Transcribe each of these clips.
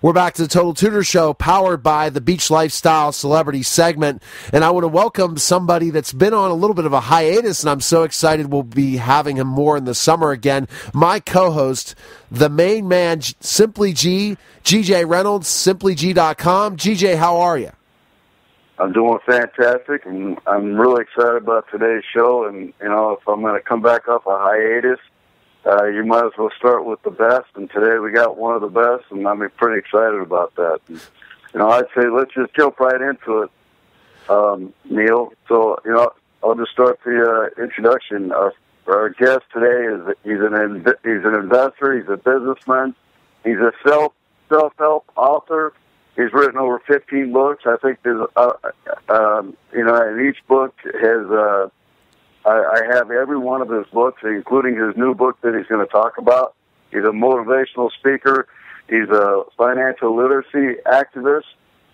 We're back to the Total Tutor Show, powered by the Beach Lifestyle Celebrity segment. And I want to welcome somebody that's been on a little bit of a hiatus, and I'm so excited we'll be having him more in the summer again. My co-host, the main man, Simply G, GJ Reynolds, SimplyG.com. GJ, how are you? I'm doing fantastic, and I'm really excited about today's show. And, you know, if I'm going to come back off a hiatus, you might as well start with the best, and today we got one of the best, and I'm pretty excited about that. And, you know, I'd say let's just jump right into it, Neil. So, you know, I'll just start the introduction. Our guest today is he's an investor, he's a businessman, he's a self-help author. He's written over 15 books. I think there's, you know, and each book has. I have every one of his books, including his new book that he's going to talk about. He's a motivational speaker. He's a financial literacy activist,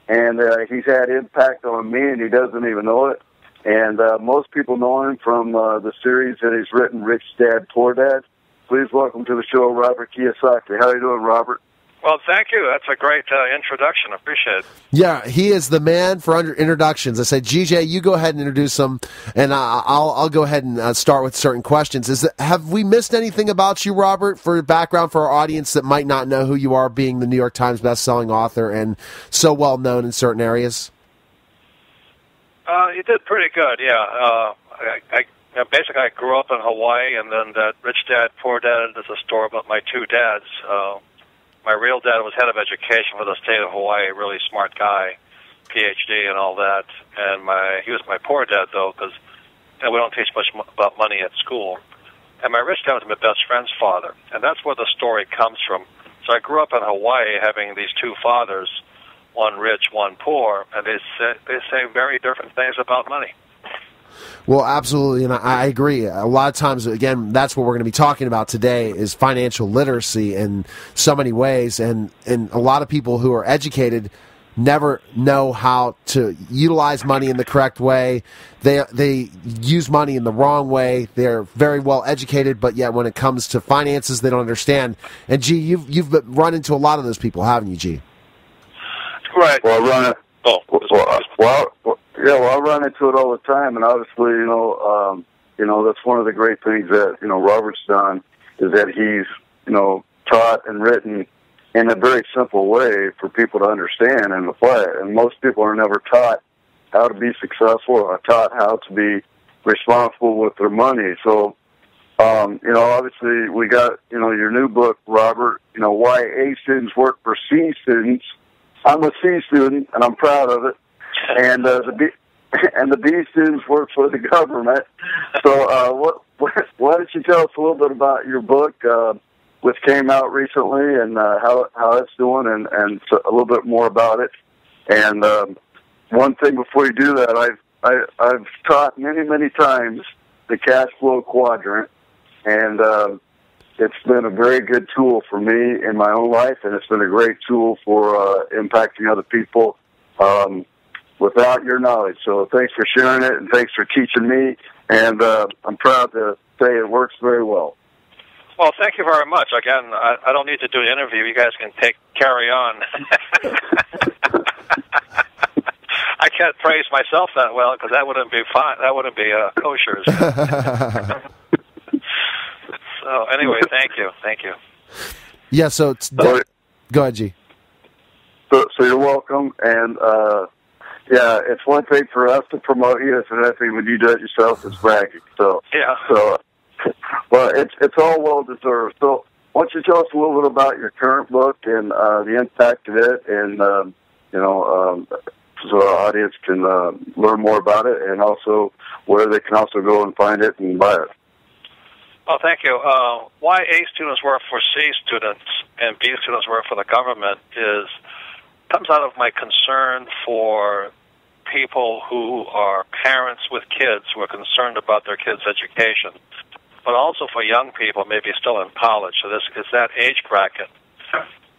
and he's had impact on me, and he doesn't even know it. And most people know him from the series that he's written, Rich Dad, Poor Dad. Please welcome to the show, Robert Kiyosaki. How are you doing, Robert? Well, thank you. That's a great introduction. I appreciate it. Yeah, he is the man for introductions. I said, GJ, you go ahead and introduce him, and I'll go ahead and start with certain questions. Have we missed anything about you, Robert, for background for our audience that might not know who you are, being the New York Times bestselling author and so well known in certain areas? You did pretty good, yeah. Basically, I grew up in Hawaii, and then that Rich Dad, Poor Dad is a story about my two dads. My real dad was head of education for the state of Hawaii, really smart guy, PhD and all that. And he was my poor dad, though, because we don't teach much about money at school. And my rich dad was my best friend's father. And that's where the story comes from. So I grew up in Hawaii having these two fathers, one rich, one poor, and they say very different things about money. Well, absolutely, and I agree. A lot of times, again, that's what we're going to be talking about today is financial literacy in so many ways, and a lot of people who are educated never know how to utilize money in the correct way. They use money in the wrong way. They're very well educated, but yet when it comes to finances, they don't understand. And, G, you've run into a lot of those people, haven't you, G? Right. Well, I run into it all the time, and obviously, you know, that's one of the great things that, you know, Robert's done is that he's, you know, taught and written in a very simple way for people to understand and apply it. And most people are never taught how to be successful or taught how to be responsible with their money. So, you know, obviously we got, you know, your new book, Robert, you know, Why A Students Work for C Students. I'm a C student, and I'm proud of it. And the B students work for the government. So why don't you tell us a little bit about your book, which came out recently, and how it's doing, and a little bit more about it. And one thing before you do that, I've taught many times the cash flow quadrant, and it's been a very good tool for me in my own life, and it's been a great tool for impacting other people. Without your knowledge. So thanks for sharing it, and thanks for teaching me, and I'm proud to say it works very well. Well, thank you very much. Again, I don't need to do an interview. You guys can carry on. I can't praise myself that well because that wouldn't be fine. That wouldn't be kosher. So anyway, thank you. Yeah, so go ahead, G. So you're welcome, and yeah, it's one thing for us to promote you. It's another thing when you do it yourself. It's bragging. So yeah. So, well, it's all well deserved. So, why don't you tell us a little bit about your current book and the impact of it, and you know, so our audience can learn more about it, and also where they can also go and find it and buy it. Well, thank you. Why A Students Work for C Students and B Students Work for the Government comes out of my concern for people who are parents with kids who are concerned about their kids' education, but also for young people maybe still in college. So this is that age bracket.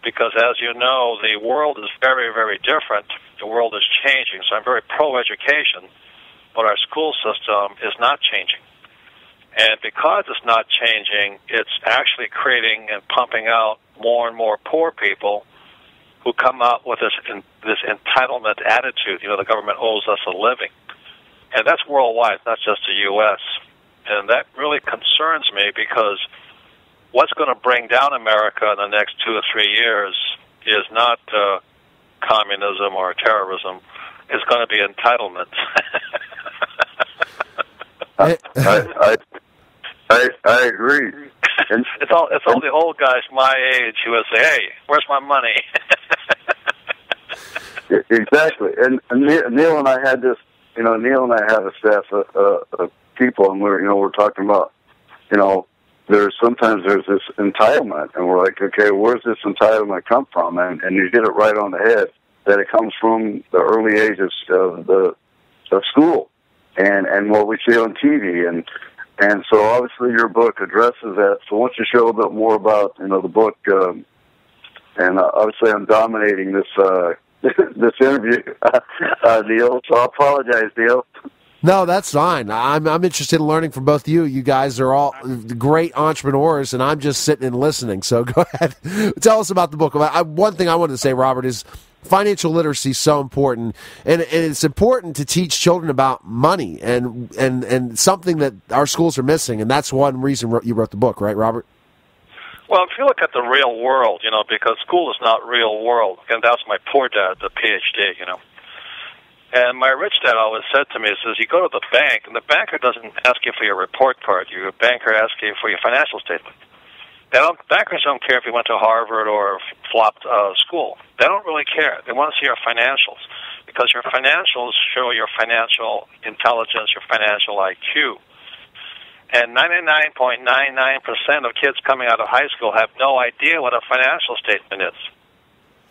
Because as you know, the world is very, very different. The world is changing. So I'm very pro-education, but our school system is not changing. And because it's not changing, it's actually creating and pumping out more and more poor people who come out with this entitlement attitude, you know, the government owes us a living. And that's worldwide, not just the U.S. And that really concerns me, because what's going to bring down America in the next 2 or 3 years is not communism or terrorism. It's going to be entitlement. I agree. And it's all the old guys my age who would say, "Hey, where's my money?" Exactly. And Neil and I had this. You know, Neil and I have a staff of people, and we're talking about, sometimes there's this entitlement, and we're like, okay, where's this entitlement come from? And you hit it right on the head, that it comes from the early ages of school, and what we see on TV, and so obviously your book addresses that. So why don't you show a bit more about the book, and obviously I'm dominating this this interview, Neil. So I apologize, Neil. No, that's fine. I'm interested in learning from both of you. You guys are all great entrepreneurs, and I'm just sitting and listening. So go ahead. Tell us about the book. One thing I wanted to say, Robert, is financial literacy is so important, and it's important to teach children about money, and something that our schools are missing, and that's one reason you wrote the book, right, Robert? Well, if you look at the real world, because school is not real world, and that's my poor dad, the PhD, And my rich dad always said to me, he says, you go to the bank, and the banker doesn't ask you for your report card. Your banker asks you for your financial statement. Bankers don't care if you went to Harvard or flopped school. They don't really care. They want to see your financials, because your financials show your financial intelligence, your financial IQ. And 99.99% of kids coming out of high school have no idea what a financial statement is.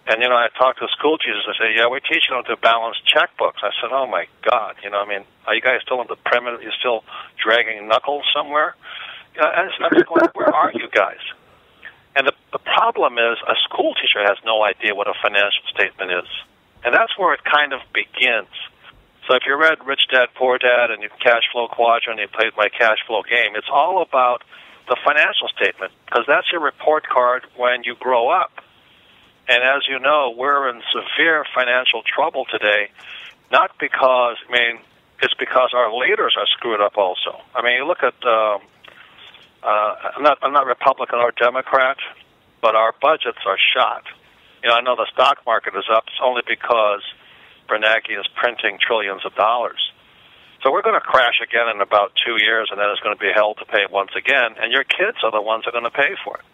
And, I talked to school teachers, I say, yeah, we're teaching them to balance checkbooks. I said, oh, my God, are you guys still in the primitive? You're still dragging knuckles somewhere? I'm just going, where are you guys? And the problem is, a school teacher has no idea what a financial statement is. And that's where it kind of begins. So if you read Rich Dad, Poor Dad, and Cash Flow Quadrant, and you played my cash flow game, it's all about the financial statement, because that's your report card when you grow up. And as you know, we're in severe financial trouble today, not because, it's because our leaders are screwed up also. You look at, I'm not Republican or Democrat, but our budgets are shot. I know the stock market is up. It's only because Bernanke is printing trillions of dollars. So we're going to crash again in about 2 years, and then it's going to be hell to pay once again, and your kids are the ones that are going to pay for it.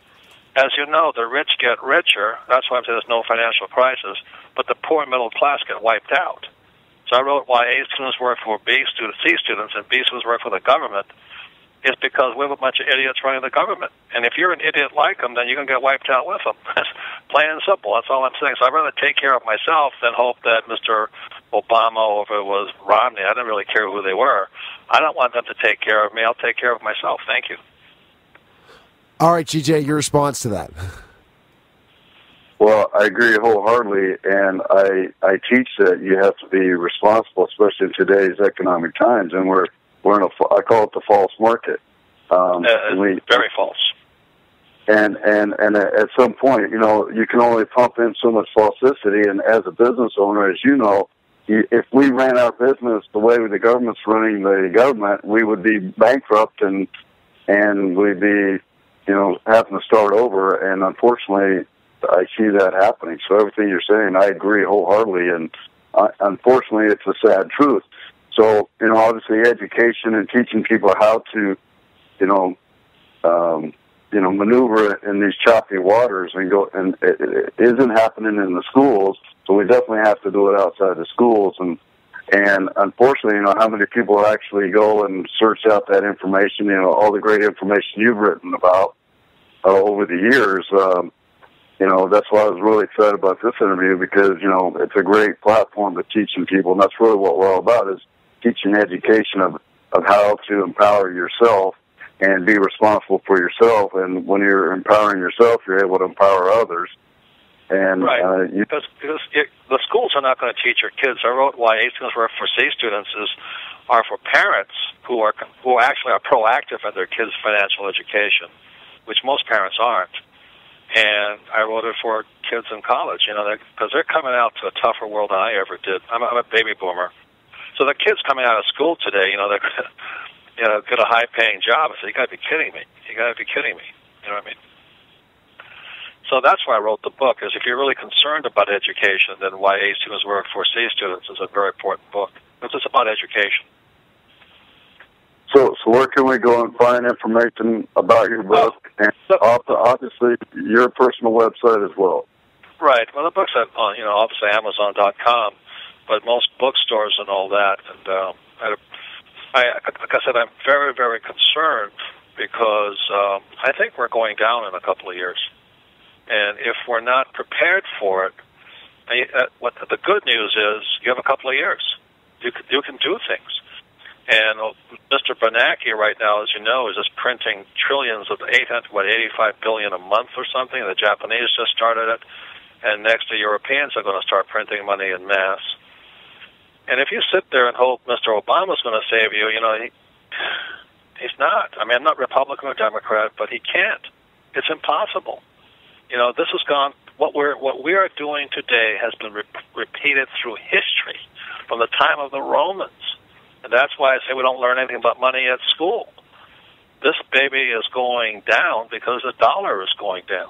As you know, the rich get richer. That's why I'm saying there's no financial crisis. But the poor middle class get wiped out. So I wrote Why A Students Work for C Students, and B Students Work for the Government, is because we have a bunch of idiots running the government. And if you're an idiot like them, then you're going to get wiped out with them. Plain and simple. That's all I'm saying. So I'd rather take care of myself than hope that Mr. Obama, or if it was Romney, I didn't really care who they were. I don't want them to take care of me. I'll take care of myself. Thank you. All right, GJ, your response to that. Well, I agree wholeheartedly, and I teach that you have to be responsible, especially in today's economic times, and we're in a, I call it the false market. Very false. And at some point, you can only pump in so much falsity, and as a business owner, as you know, if we ran our business the way the government's running the government, we would be bankrupt, and we'd be having to start over, and unfortunately, I see that happening. So everything you're saying, I agree wholeheartedly, and unfortunately, it's a sad truth. So, obviously, education and teaching people how to, maneuver in these choppy waters and go, and it isn't happening in the schools. So we definitely have to do it outside the schools, and unfortunately, how many people actually go and search out that information, all the great information you've written about over the years. That's why I was really excited about this interview, because, it's a great platform to teaching people, and that's really what we're all about, is teaching education of how to empower yourself and be responsible for yourself. And when you're empowering yourself, you're able to empower others. And, right, because the schools are not going to teach your kids. I wrote Why A Students Work for C Students are for parents who actually are proactive in their kids' financial education, which most parents aren't. and I wrote it for kids in college, you know, because they're coming out to a tougher world than I ever did. I'm a baby boomer. So the kids coming out of school today, you know, they're get a high-paying job. I said, you got to be kidding me. You got to be kidding me. You know what I mean? So that's why I wrote the book, is if you're really concerned about education, then Why A Students Work for C Students is a very important book, because it's about education. So where can we go and find information about your book and obviously your personal website as well? Right. Well, the book's on, you know, obviously Amazon.com, but most bookstores and all that. And like I said, I'm very, very concerned because I think we're going down in a couple of years. And if we're not prepared for it, what the good news is you have a couple of years. You can do things. And Mr. Bernanke right now, as you know, is just printing trillions of $85 billion a month or something. The Japanese just started it. And next, the Europeans are going to start printing money en mass. And if you sit there and hope Mr. Obama's going to save you, you know, he's not. I mean, I'm not Republican or Democrat, but he can't. It's impossible. You know, this has gone. What we are doing today has been repeated through history from the time of the Romans. And that's why I say we don't learn anything about money at school. This baby is going down because the dollar is going down.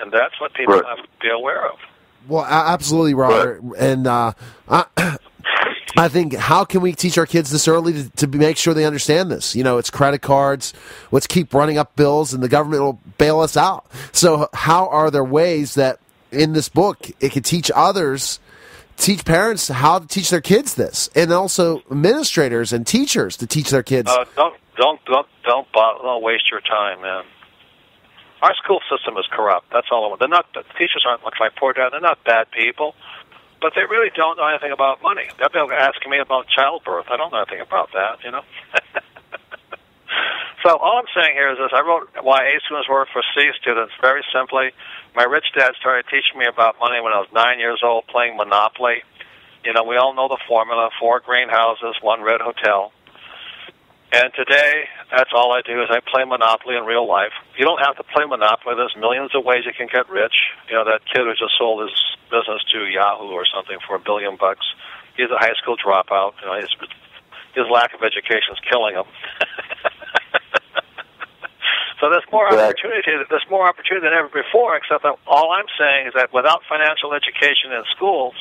And that's what people have to be aware of. Well, absolutely, Robert. Right. And I think, how can we teach our kids this early to make sure they understand this? You know, it's credit cards. Let's keep running up bills, and the government will bail us out. So how are there ways that in this book it could teach others, teach parents how to teach their kids this, and also administrators and teachers to teach their kids? Don't waste your time, man. Our school system is corrupt. That's all I want. The teachers aren't like my poor dad. They're not bad people, but they really don't know anything about money. They'll be asking me about childbirth. I don't know anything about that, you know. So all I'm saying here is this. I wrote Why A Students Work for C Students very simply. My rich dad started teaching me about money when I was 9 years old, playing Monopoly. You know, we all know the formula: 4 greenhouses, 1 red hotel. And today, that's all I do, is I play Monopoly in real life. You don't have to play Monopoly. There's millions of ways you can get rich. You know, that kid who just sold his business to Yahoo or something for $1 billion. He's a high school dropout. You know, his lack of education is killing him. So there's more opportunity. There's more opportunity than ever before. Except that all I'm saying is that without financial education in schools,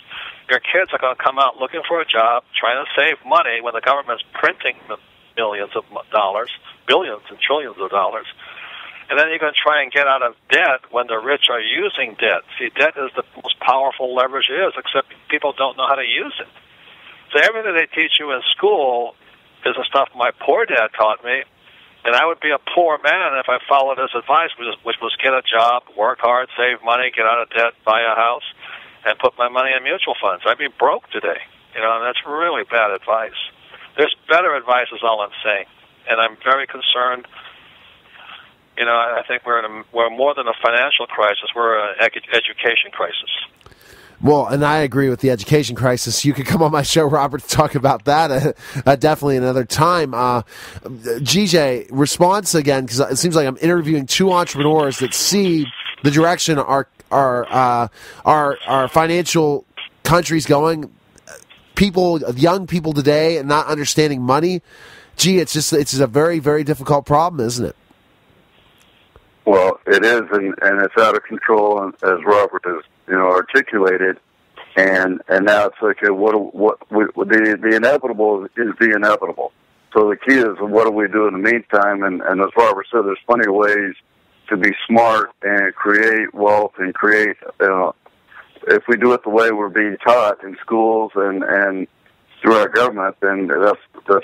your kids are going to come out looking for a job, trying to save money when the government's printing millions of dollars, billions and trillions of dollars, and then you're going to try and get out of debt when the rich are using debt. See, debt is the most powerful leverage there is, except people don't know how to use it. So everything they teach you in school is the stuff my poor dad taught me. And I would be a poor man if I followed his advice, which was get a job, work hard, save money, get out of debt, buy a house, and put my money in mutual funds. I'd be broke today. You know, and that's really bad advice. There's better advice is all I'm saying. And I'm very concerned. You know, I think we're more than a financial crisis. We're an education crisis. Well, and I agree with the education crisis. You could come on my show, Robert, to talk about that definitely another time. GJ, response again, because it seems like I'm interviewing two entrepreneurs that see the direction our financial country's going. Young people today, and not understanding money. Gee, it's a very, very difficult problem, isn't it? Well, it is, and it's out of control, and, as Robert has, you know, articulated, and now it's like, the inevitable is the inevitable. So the key is, what do we do in the meantime? And as Robert said, there's plenty of ways to be smart and create wealth and create, you know, if we do it the way we're being taught in schools and through our government, then that's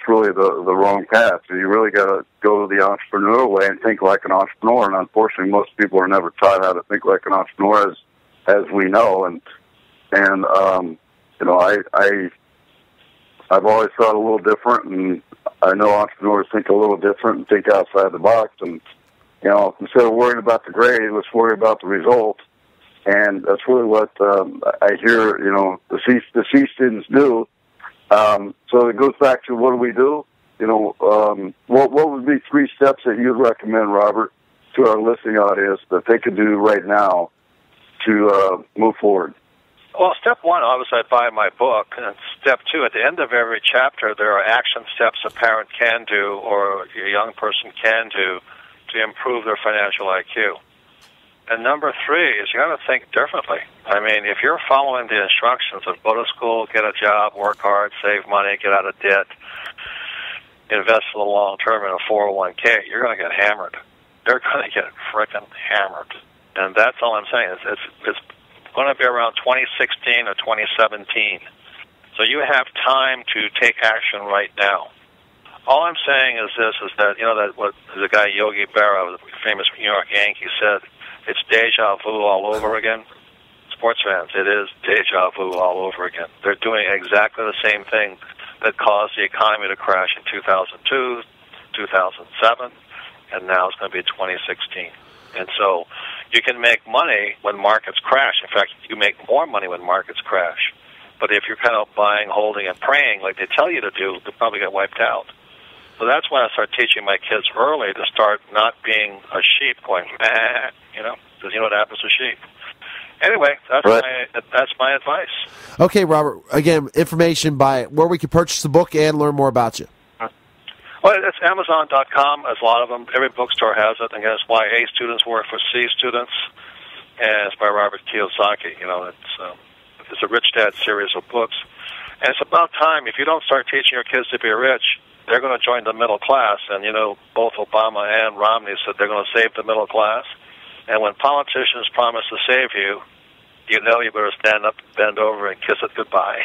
really the wrong path. So you really got to go the entrepreneur way and think like an entrepreneur. And unfortunately, most people are never taught how to think like an entrepreneur, as we know. And you know, I've always thought a little different, and I know entrepreneurs think a little different and think outside the box. And you know, instead of worrying about the grade, let's worry about the result. And that's really what I hear, you know, the C students do. So it goes back to, what do we do? You know, what would be 3 steps that you'd recommend, Robert, to our listening audience that they could do right now to move forward? Well, step one, obviously, I'd buy my book. And step two, at the end of every chapter, there are action steps a parent can do or a young person can do to improve their financial IQ. And number three is you got to think differently. I mean, if you're following the instructions of go to school, get a job, work hard, save money, get out of debt, invest for the long term in a 401k, you're going to get hammered. They're going to get frickin' hammered. And that's all I'm saying. It's going to be around 2016 or 2017. So you have time to take action right now. All I'm saying is this, is that, you know, that what the guy Yogi Berra, the famous New York Yankee, said, it's deja vu all over again. Sports fans, it is deja vu all over again. They're doing exactly the same thing that caused the economy to crash in 2002, 2007, and now it's going to be 2016. And so you can make money when markets crash. In fact, you make more money when markets crash. But if you're kind of buying, holding, and praying like they tell you to do, they'll probably get wiped out. So that's why I start teaching my kids early to start not being a sheep going, bah, you know, because you know what happens to sheep. Anyway, that's my advice. Okay, Robert. Again, information by where we can purchase the book and learn more about you. Well, it's Amazon.com. There's a lot of them. Every bookstore has it. Again, it's Why A Students Work for C Students, and it's by Robert Kiyosaki. You know, it's a Rich Dad series of books, and it's about time. If you don't start teaching your kids to be rich, they're going to join the middle class. And, you know, both Obama and Romney said they're going to save the middle class. And when politicians promise to save you, you know you better stand up, bend over, and kiss it goodbye.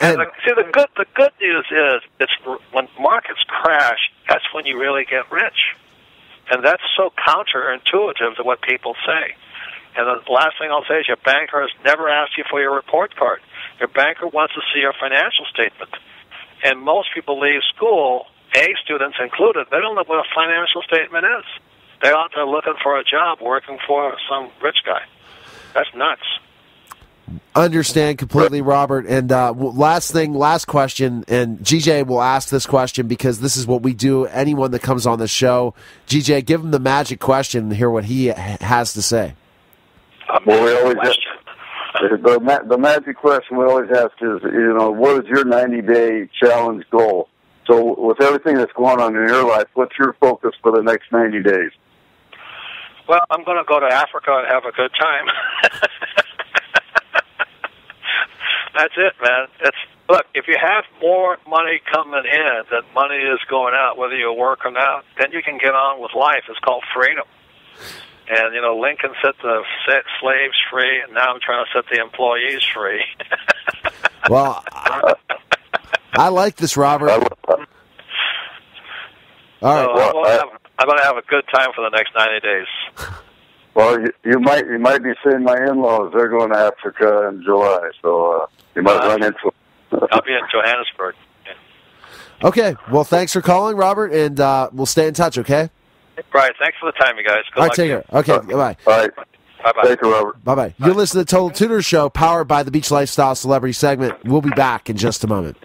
And the good news is, it's when markets crash, that's when you really get rich. And that's so counterintuitive to what people say. And the last thing I'll say is your banker has never asked you for your report card. Your banker wants to see your financial statement. And most people leave school, A students included, they don't know what a financial statement is. They're out there looking for a job, working for some rich guy. That's nuts. Understand completely, Robert. And last question, and GJ will ask this question because this is what we do. Anyone that comes on the show, GJ, give him the magic question and hear what he has to say. Well, we always have, the magic question we always ask is, you know, what is your 90-day challenge goal? So with everything that's going on in your life, what's your focus for the next 90 days? Well, I'm going to go to Africa and have a good time. That's it, man. Look, if you have more money coming in than money is going out, whether you work or not, then you can get on with life. It's called freedom. And, you know, Lincoln set slaves free, and now I'm trying to set the employees free. Well, I like this, Robert. All right. Well, I'm going to have a good time for the next 90 days. Well, you might be seeing my in-laws. They're going to Africa in July, so you might run into them. I'll be in Johannesburg. Yeah. Okay. Well, thanks for calling, Robert, and we'll stay in touch, okay? Right. Thanks for the time, you guys. Good luck. Take care. Okay. Bye-bye. All right. Bye-bye. Thank you, Robert. Bye-bye. You're listening to the Total Tutor Show, powered by the Beach Lifestyle Celebrity segment. We'll be back in just a moment.